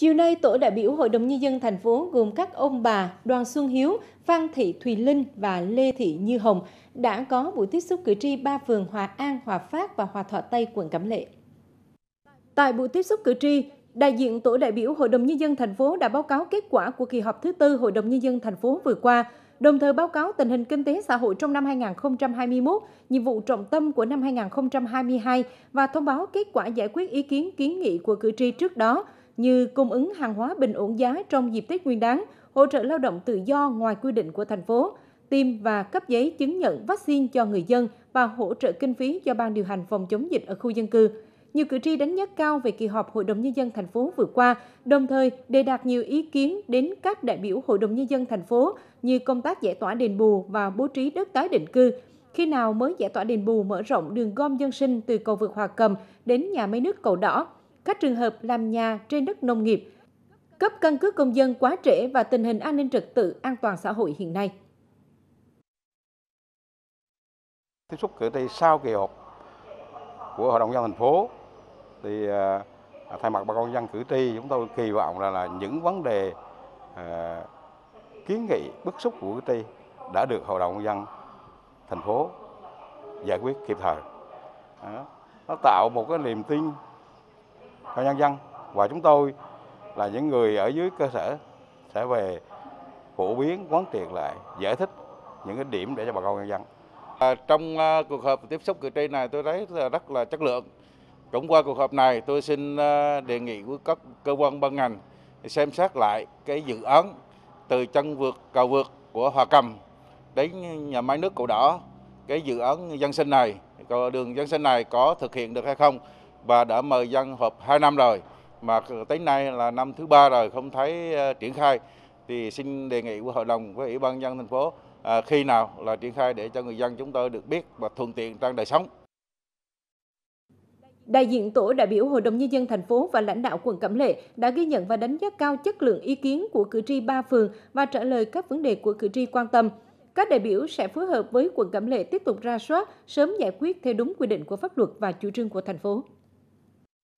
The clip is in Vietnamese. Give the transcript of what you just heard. Chiều nay, tổ đại biểu Hội đồng Nhân dân thành phố gồm các ông bà Đoàn Xuân Hiếu, Phan Thị Thùy Linh và Lê Thị Như Hồng đã có buổi tiếp xúc cử tri 3 phường Hòa An, Hòa Phát và Hòa Thọ Tây, quận Cẩm Lệ. Tại buổi tiếp xúc cử tri, đại diện tổ đại biểu Hội đồng Nhân dân thành phố đã báo cáo kết quả của kỳ họp thứ tư Hội đồng Nhân dân thành phố vừa qua, đồng thời báo cáo tình hình kinh tế xã hội trong năm 2021, nhiệm vụ trọng tâm của năm 2022 và thông báo kết quả giải quyết ý kiến kiến nghị của cử tri trước đó, như cung ứng hàng hóa bình ổn giá trong dịp Tết Nguyên Đán, hỗ trợ lao động tự do ngoài quy định của thành phố, tiêm và cấp giấy chứng nhận vaccine cho người dân và hỗ trợ kinh phí cho ban điều hành phòng chống dịch ở khu dân cư. Nhiều cử tri đánh giá cao về kỳ họp Hội đồng Nhân dân thành phố vừa qua, đồng thời đề đạt nhiều ý kiến đến các đại biểu Hội đồng Nhân dân thành phố như công tác giải tỏa đền bù và bố trí đất tái định cư, khi nào mới giải tỏa đền bù mở rộng đường gom dân sinh từ cầu vượt Hòa Cầm đến nhà máy nước Cầu Đỏ, các trường hợp làm nhà trên đất nông nghiệp, cấp căn cước công dân quá trễ và tình hình an ninh trật tự, an toàn xã hội hiện nay. Tiếp xúc cử tri sau kỳ họp của Hội đồng Nhân dân thành phố, thì thay mặt bà con dân cử tri, chúng tôi kỳ vọng là những vấn đề kiến nghị bức xúc của cử tri đã được Hội đồng Nhân dân thành phố giải quyết kịp thời. Nó tạo một cái niềm tin cho nhân dân, và chúng tôi là những người ở dưới cơ sở sẽ về phổ biến, quán triệt lại, giải thích những cái điểm để cho bà con nhân dân. Trong cuộc họp tiếp xúc cử tri này, tôi thấy là rất là chất lượng. Cũng qua cuộc họp này, tôi xin đề nghị với các cơ quan ban ngành xem xét lại cái dự án từ chân vượt cầu vượt của Hòa Cầm đến nhà máy nước Cầu Đỏ, cái dự án dân sinh này, đường dân sinh này có thực hiện được hay không, và đã mời dân họp 2 năm rồi mà tới nay là năm thứ 3 rồi không thấy triển khai, thì xin đề nghị của Hội đồng với Ủy ban nhân dân thành phố khi nào là triển khai để cho người dân chúng tôi được biết và thuận tiện trong đời sống. Đại diện tổ đại biểu Hội đồng Nhân dân thành phố và lãnh đạo quận Cẩm Lệ đã ghi nhận và đánh giá cao chất lượng ý kiến của cử tri 3 phường và trả lời các vấn đề của cử tri quan tâm. Các đại biểu sẽ phối hợp với quận Cẩm Lệ tiếp tục ra soát, sớm giải quyết theo đúng quy định của pháp luật và chủ trương của thành phố.